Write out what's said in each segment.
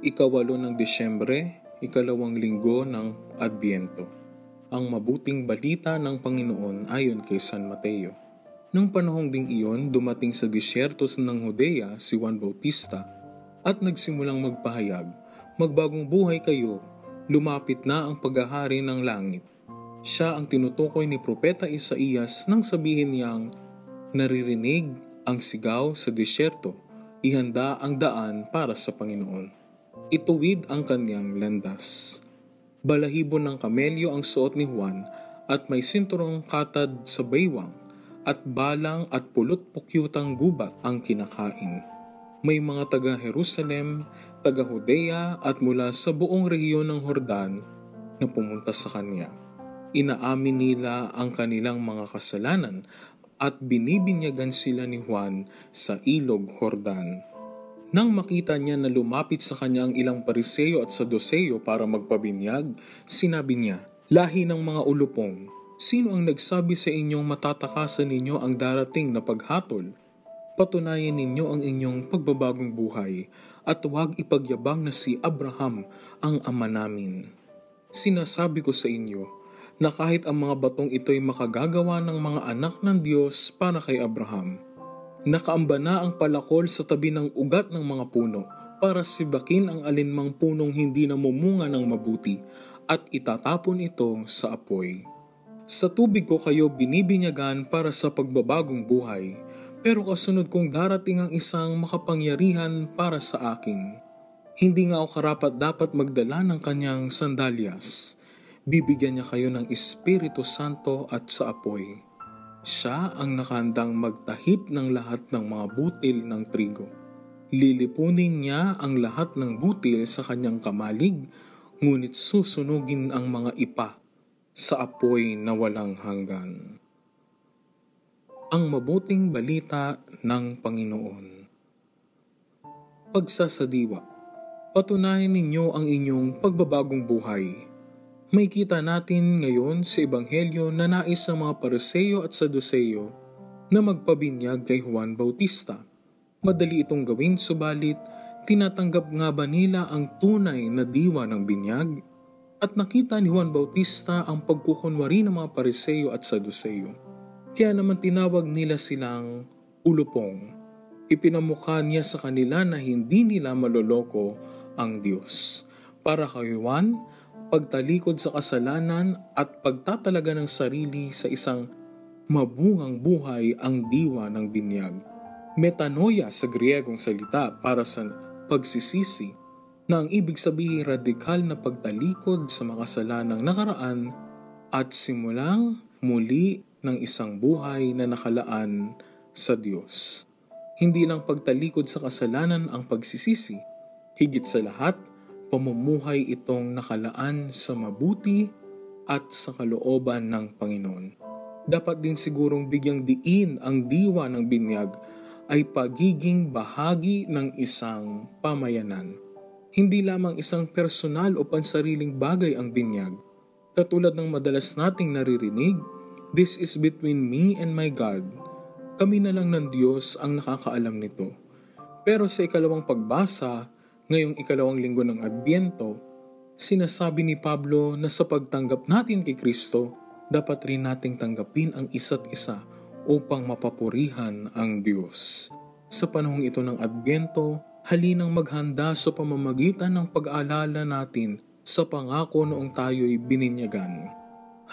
Ikawalo ng Disyembre, ikalawang linggo ng Adyento. Ang mabuting balita ng Panginoon ayon kay San Mateo. Nung panahong ding iyon, dumating sa disyertos ng Judea si Juan Bautista at nagsimulang magpahayag, "Magbagong buhay kayo, lumapit na ang paghahari ng langit." Siya ang tinutukoy ni Propeta Isaías nang sabihin niyang, "Naririnig ang sigaw sa disyerto, ihanda ang daan para sa Panginoon. Ituwid ang kanyang landas." Balahibo ng kamelyo ang suot ni Juan at may sinturong katad sa baywang at balang at pulot-pukyutang gubat ang kinakain. May mga taga-Jerusalem, taga-Judea at mula sa buong rehiyon ng Jordan na pumunta sa kanya. Inaamin nila ang kanilang mga kasalanan at binibinyagan sila ni Juan sa ilog Jordan. Nang makita niya na lumapit sa kanya ang ilang Pariseo at Saduceo para magpabinyag, sinabi niya, "Lahi ng mga ulupong, sino ang nagsabi sa inyong matatakasan ninyo ang darating na paghatol? Patunayan ninyo ang inyong pagbabagong buhay at huwag ipagyabang na si Abraham ang ama namin. Sinasabi ko sa inyo na kahit ang mga batong ito'y makagagawa ng mga anak ng Diyos para kay Abraham." Nakaamba na ang palakol sa tabi ng ugat ng mga puno para sibakin ang alinmang punong hindi namumunga ng mabuti at itatapon ito sa apoy. Sa tubig ko kayo binibinyagan para sa pagbabagong buhay, pero kasunod kong darating ang isang makapangyarihan para sa akin. Hindi nga ako karapat dapat magdala ng kanyang sandalyas. Bibigyan niya kayo ng Espiritu Santo at sa apoy. Siya ang nakahandang magtahip ng lahat ng mga butil ng trigo. Lilipunin niya ang lahat ng butil sa kanyang kamalig, ngunit susunugin ang mga ipa sa apoy na walang hanggan. Ang mabuting balita ng Panginoon. Pagsasadiwa, patunayan ninyo ang inyong pagbabagong buhay. May kita natin ngayon sa Ebanghelyo na nais ng mga Pariseo at Saduceo na magpabinyag kay Juan Bautista. Madali itong gawin, subalit tinatanggap nga ba nila ang tunay na diwa ng binyag? At nakita ni Juan Bautista ang pagkukunwari ng mga Pariseo at Saduceo. Kaya naman tinawag nila silang ulupong. Ipinamukha niya sa kanila na hindi nila maloloko ang Diyos. Para kay Juan, pagtalikod sa kasalanan at pagtatalaga ng sarili sa isang mabungang buhay ang diwa ng binyag. Metanoia sa Griyegong salita para sa pagsisisi na ang ibig sabihin radikal na pagtalikod sa mga kasalanang nakaraan at simulang muli ng isang buhay na nakalaan sa Diyos. Hindi lang pagtalikod sa kasalanan ang pagsisisi, higit sa lahat, pamumuhay itong nakalaan sa mabuti at sa kalooban ng Panginoon. Dapat din sigurong bigyang diin ang diwa ng binyag ay pagiging bahagi ng isang pamayanan. Hindi lamang isang personal o pansariling bagay ang binyag. Katulad ng madalas nating naririnig, "This is between me and my God." Kami na lang ng Diyos ang nakakaalam nito. Pero sa ikalawang pagbasa, ngayong ikalawang linggo ng Adyento, sinasabi ni Pablo na sa pagtanggap natin kay Kristo, dapat rin nating tanggapin ang isa't isa upang mapapurihan ang Diyos. Sa panahong ito ng Adyento, halinang maghanda sa pamamagitan ng pag-aalala natin sa pangako noong tayo'y bininyagan.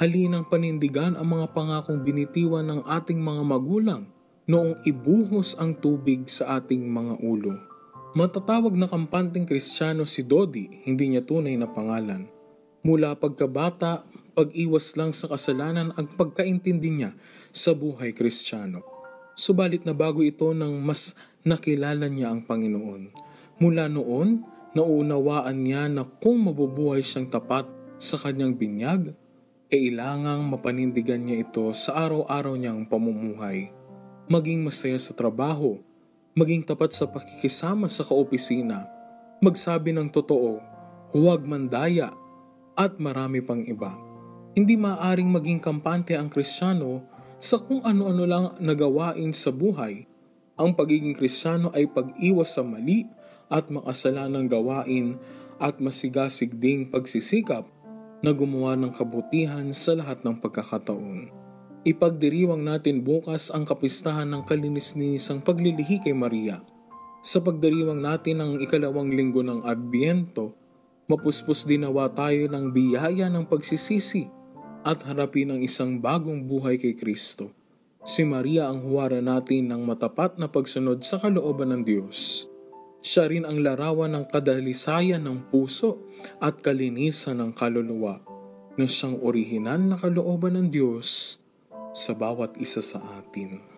Halinang panindigan ang mga pangakong binitiwan ng ating mga magulang noong ibuhos ang tubig sa ating mga ulo. Matatawag na kampanting Kristiyano si Dodi, hindi niya tunay na pangalan. Mula pagkabata, pag-iwas lang sa kasalanan ang pagkaintindi niya sa buhay Kristiyano. Subalit na bago ito nang mas nakilala niya ang Panginoon. Mula noon, nauunawaan niya na kung mabubuhay siyang tapat sa kanyang binyag, kailangang mapanindigan niya ito sa araw-araw niyang pamumuhay. Maging masaya sa trabaho, maging tapat sa pakikisama sa kaopisina, magsabi ng totoo, huwag mandaya, at marami pang iba. Hindi maaaring maging kampante ang Kristiyano sa kung ano-ano lang nagawain sa buhay. Ang pagiging Kristiyano ay pag-iwas sa mali at makasalanang gawain at masigasig ding pagsisikap na gumawa ng kabutihan sa lahat ng pagkakataon. Ipagdiriwang natin bukas ang kapistahan ng kalinis-linisang paglilihi kay Maria. Sa pagdiriwang natin ang ikalawang linggo ng Adbiento, mapuspos dinawa tayo ng biyaya ng pagsisisi at harapin ang isang bagong buhay kay Kristo. Si Maria ang huwara natin ng matapat na pagsunod sa kalooban ng Diyos. Siya rin ang larawan ng kadalisayan ng puso at kalinisan ng kaluluwa na siyang orihinal na kalooban ng Diyos sa bawat isa sa atin.